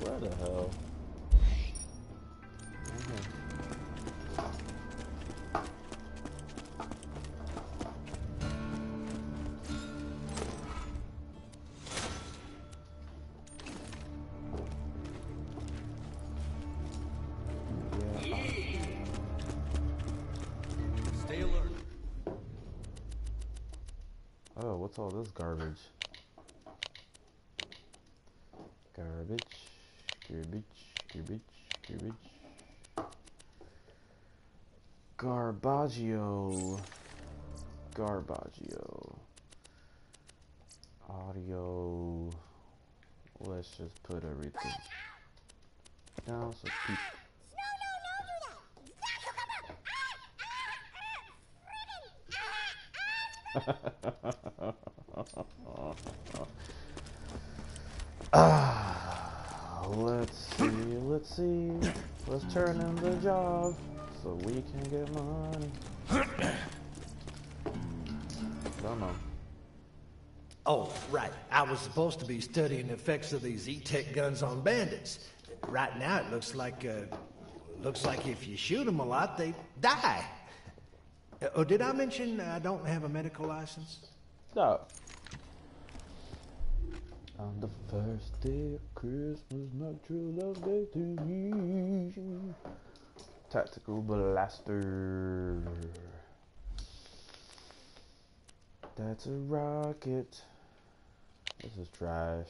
Where the hell? What's all this garbage? Garbage, garbage, garbage, garbage. Garbaggio. Garbaggio. Audio. Let's just put everything down so people. Let's see. Let's turn in the job so we can get money. Don't know. Oh, right. I was supposed to be studying the effects of these E-Tech guns on bandits. Right now, it looks like if you shoot them a lot, they die. Oh, did I mention I don't have a medical license? No. On the first day of Christmas, my true love gave to me tactical blaster. That's a rocket. This is trash.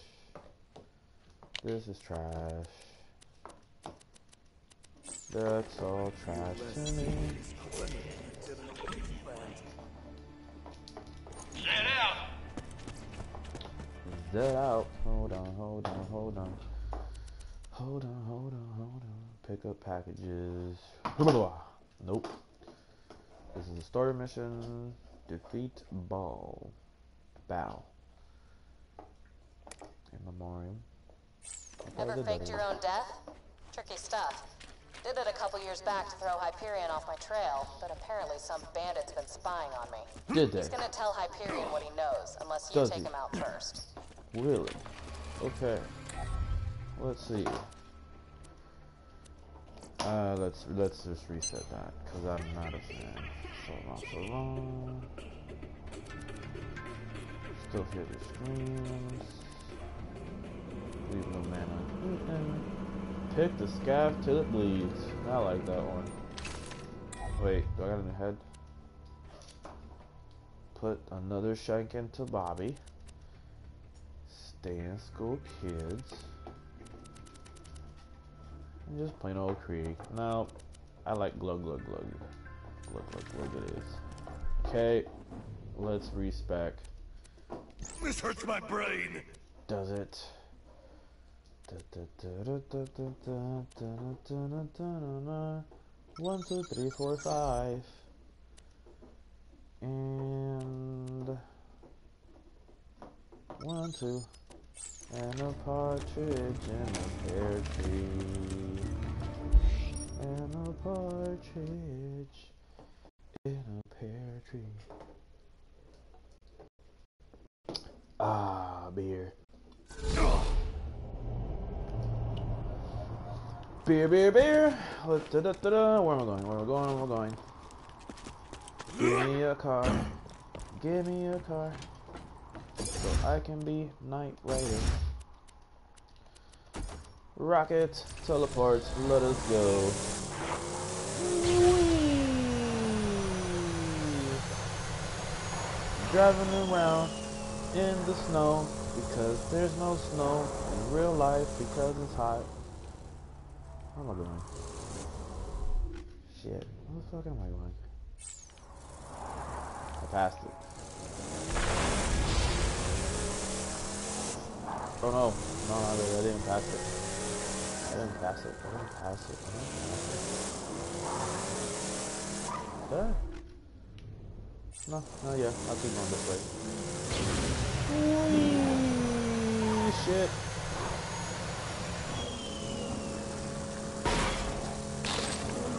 This is trash. That's all trash to me. That out. Hold on. Pick up packages. Nope. This is a story mission. Defeat Ball. Bow. In memoriam. Ever faked your own death? Tricky stuff. Did it a couple years back to throw Hyperion off my trail, but apparently some bandit's been spying on me. Did they? He's gonna tell Hyperion what he knows, unless you take him out first. Really? Okay. Let's see. Let's just reset that, because I'm not a fan. So long. Still hear the screams. Leave no man uneaten. Pick the scav till it bleeds. I like that one. Wait, do I got a new head? Put another shank into Bobby. Stay in school, kids. And just plain old Krieg. Now, I like glug. Glug it is. Okay, let's respec. This hurts my brain. Does it? One, two, three, four, five. And one, two. And a partridge in a pear tree. And a partridge in a pear tree. Ah, beer. Beer. Where am I going? Give me a car. So I can be Knight Rider. Rocket teleports. Let us go. Whee! Driving around in the snow because there's no snow in real life because it's hot. What am I doing? Shit. What the fuck am I doing? I passed it. Oh no. No, I didn't pass it. I didn't pass it. Did I? No, yeah. I'll keep going this way. Holy shit.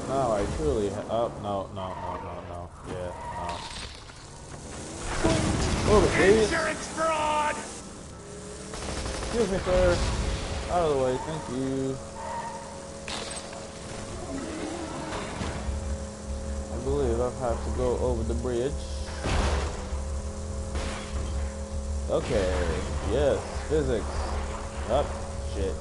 No, I truly have. Oh, no. Yeah, no. Oh, insurance fraud! Excuse me, sir. Out of the way, thank you. I believe I'll have to go over the bridge. Okay, yes, physics. Up, shit.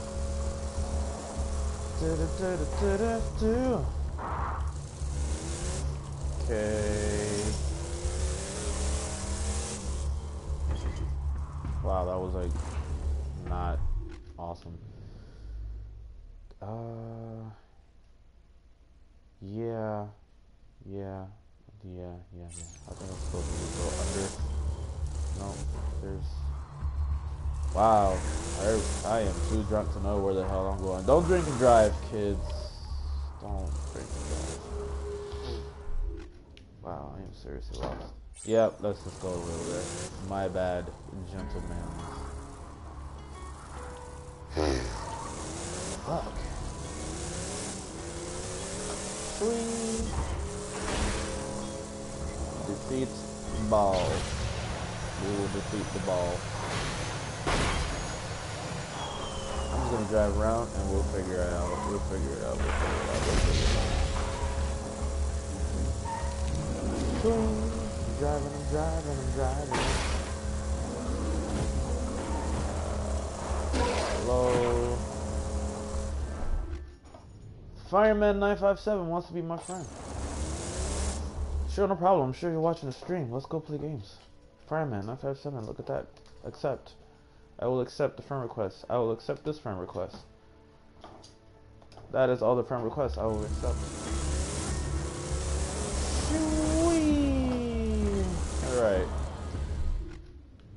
Okay. Wow, that was like not awesome. Yeah. I think I'm supposed to go under. No, there's. Wow, I am too drunk to know where the hell I'm going. Don't drink and drive, kids. Don't drink and drive. Wow, I am seriously lost. Yep, let's just go over there. My bad, gentlemen. Fuck. Swing. Defeat the ball. We will defeat the ball. I'm just gonna drive around and we'll figure it out. We'll figure it out. I'm driving. Hello. Fireman957 wants to be my friend. Sure, no problem. I'm sure you're watching the stream. Let's go play games. Fireman957, look at that. Accept. I will accept the friend request. I will accept this friend request. That is all the friend requests I will accept. Alright.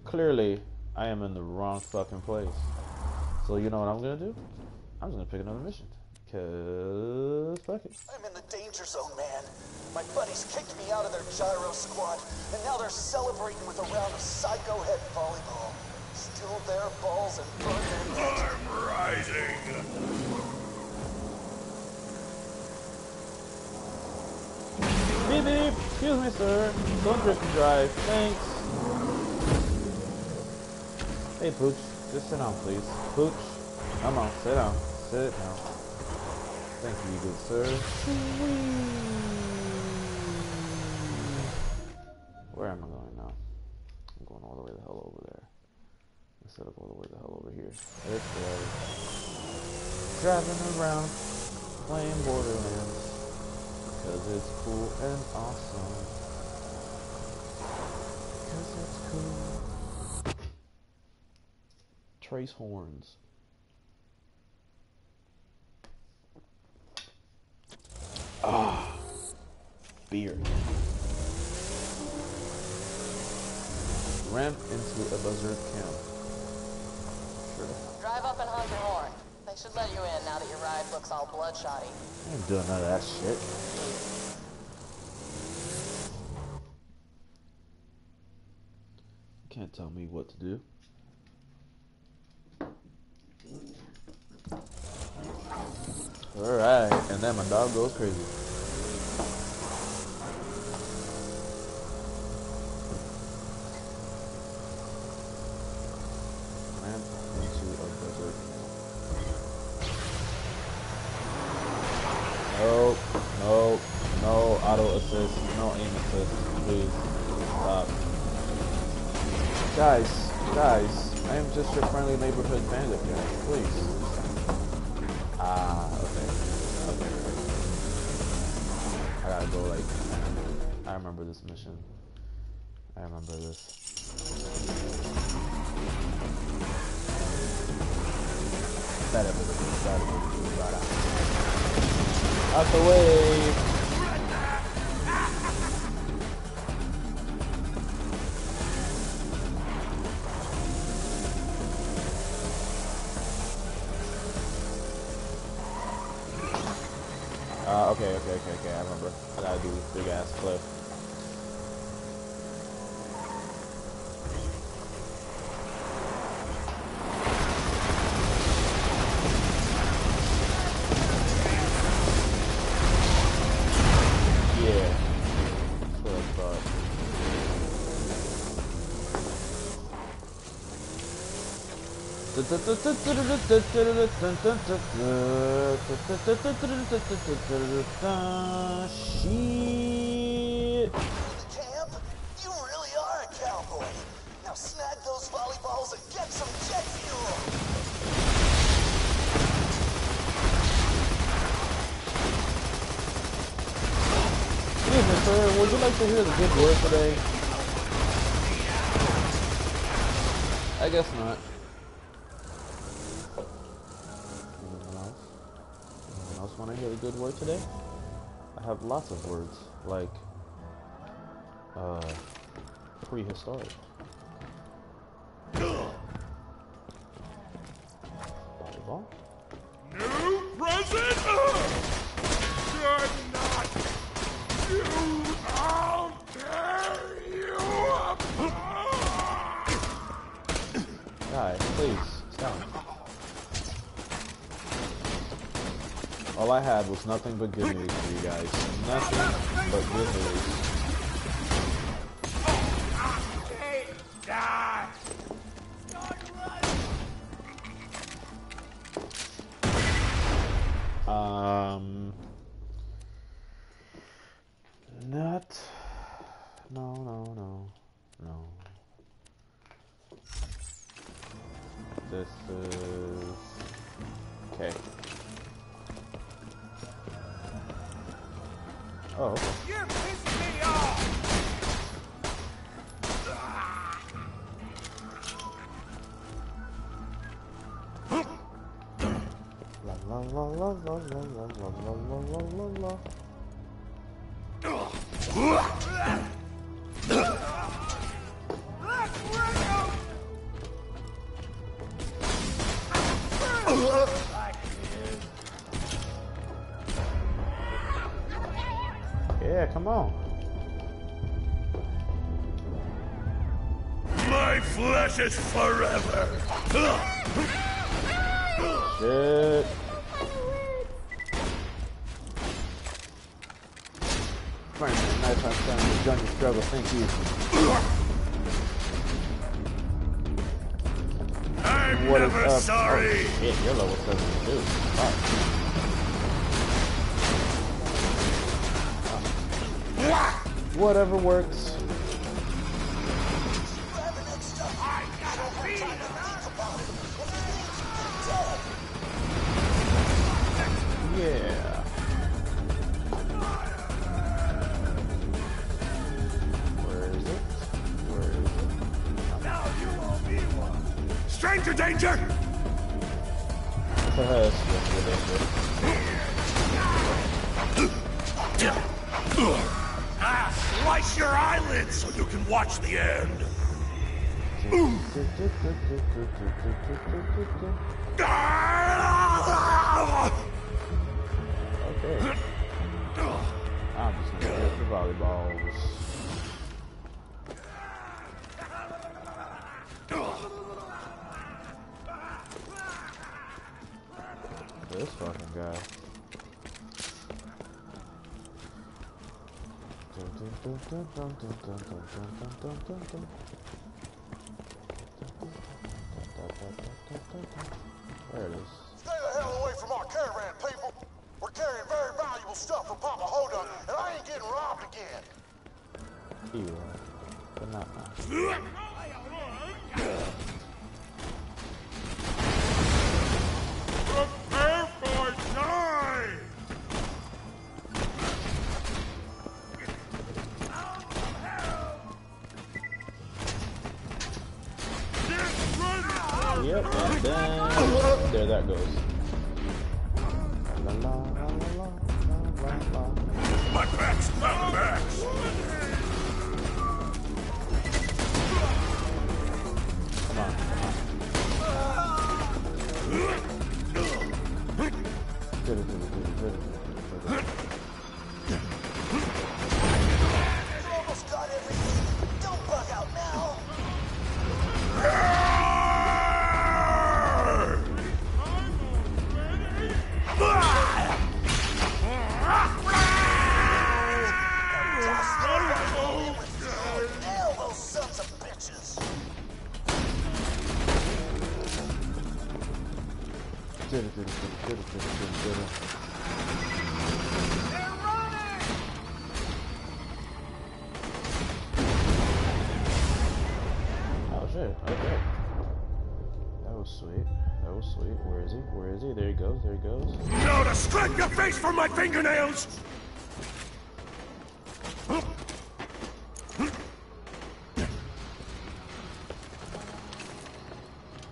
Clearly, I am in the wrong fucking place. So you know what I'm gonna do? I'm just gonna pick another mission. Cause fuck it. I'm in the danger zone, man. My buddies kicked me out of their gyro squad, and now they're celebrating with a round of psycho head volleyball. Still their balls and burn their heads. I'm rising. Beep beep. Excuse me, sir. Don't drift and drive. Thanks. Hey, Pooch. Just sit down, please. Pooch. Come on. Sit down. Sit down. Thank you, good sir. Where am I going now? I'm going all the way the hell over there. Instead of all the way the hell over here. It's right. Driving around. Playing Borderlands. Cause it's cool and awesome. Cause it's cool. Trace horns. Ah, beer. Ramp into a buzzard camp. Sure. Drive up and honk your horn. They should let you in now that your ride looks all bloodshotty. I ain't doing none of that shit. You can't tell me what to do. Alright, and then my dog goes crazy. Guys, I am just your friendly neighborhood bandit guy, please. Ah, okay. I gotta go like, I remember this mission. I remember this. Out the way! Okay, I remember. I gotta do this big ass clip. Yeah. That's what I thought. Shit. Camp? You really are a cowboy. Now snag those volleyballs and get some jet fuel. Hey, mister, would you like to hear the good word today? I guess not. Anyone else? Anyone else want to hear the good word today? I have lots of words, like, prehistoric. Volleyball? New present! Good night! You, I'll tear you apart! Guys, please, stop. All I had was nothing but good news for you guys. Nothing but good news. Not. No, no, no, no. This is okay. Oh. You pissed me off. La la la la la la la la la la la. Yeah, come on. My flesh is forever. Shit. Fireman, nice on time to join your struggle. Thank you. I'm what never is up? Sorry. Oh, shit, your level doesn't do. Fuck. Whatever works. Yeah. Where is it? Where is it? Now you won't be one. Stranger danger. Stranger danger. Ah, slice your eyelids so you can watch the end. Okay. I'm just gonna get the volleyballs. This fucking guy. There it is. Stay the hell away from our caravan, people! We're carrying very valuable stuff for Papa Hoda, and I ain't getting robbed again! You are, but not mine. Prepare for time! Yep, and then there that goes. Butt backs. Come on. You almost got everything. Don't bug out now. Oh shit, okay. That was sweet. That was sweet. Where is he? Where is he? There he goes, there he goes. No, to scrape your face from my fingernails!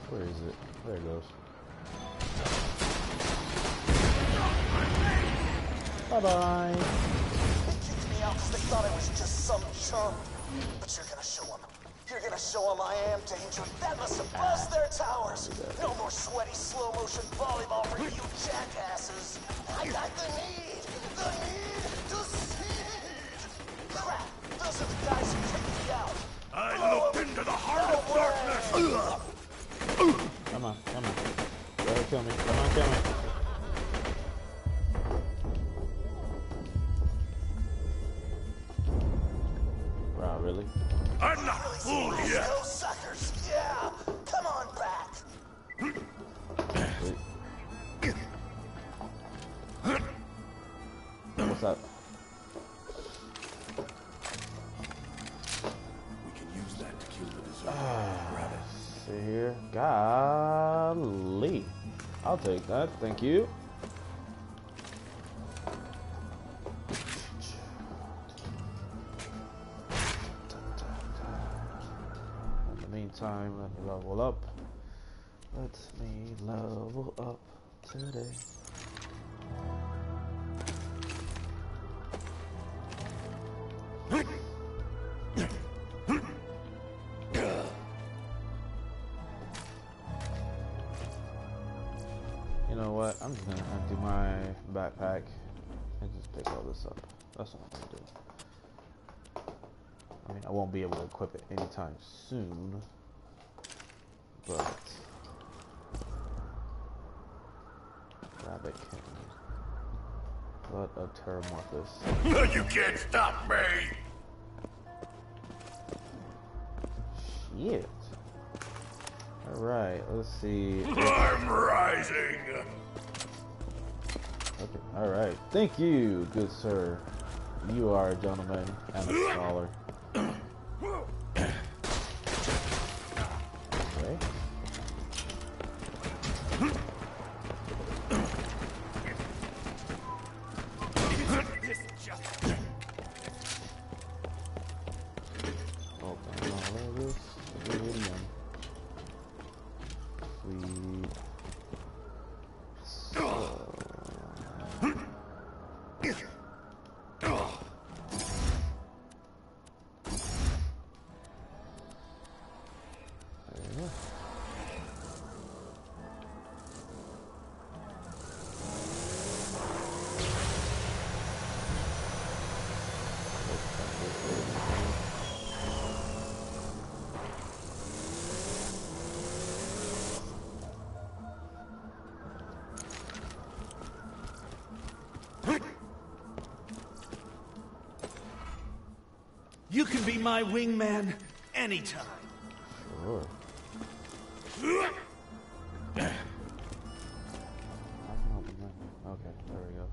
Where is it? There it goes. Bye-bye. They kicked me out because they thought I was just some chump. But you're gonna show them. You're gonna show them I am dangerous. That must have buzzed their towers. No more sweaty slow-motion volleyball for you jackasses. I got the need to see. Crap, those are the guys who kicked me out. I looked into the heart of darkness. Ugh. Come on, come on. Don't kill me. Come on, kill me. Wow, really? I'm not a fool here. No suckers. Yeah. Come on back. What's up? We can use that to kill the deserter. Here, golly, I'll take that. Thank you. In the meantime, let me level up. Let me level up today. I'm just gonna empty my backpack and just pick all this up. That's what I'm gonna do. I mean, I won't be able to equip it anytime soon, but rabbit cannon. What a termorphous. No, you can't stop me! Shit. Alright, let's see. I'm rising! Okay, alright. Thank you, good sir. You are a gentleman and a scholar. Okay. You can be my wingman anytime. Sure. Okay, there we go.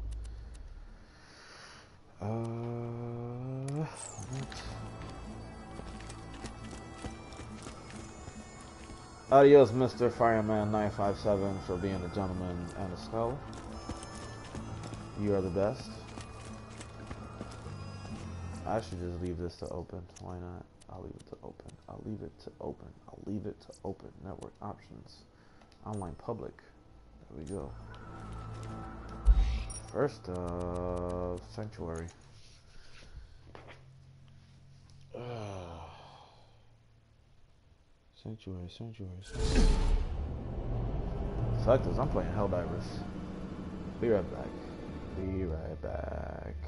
Adios, Mr. Fireman957, for being a gentleman and a scholar. You are the best. I should just leave this to open. Why not? I'll leave it to open. I'll leave it to open. I'll leave it to open. Network options. Online public. There we go. First, sanctuary. Sanctuary, sanctuary, sanctuary. Suckers, I'm playing Helldivers. Be right back. Be right back.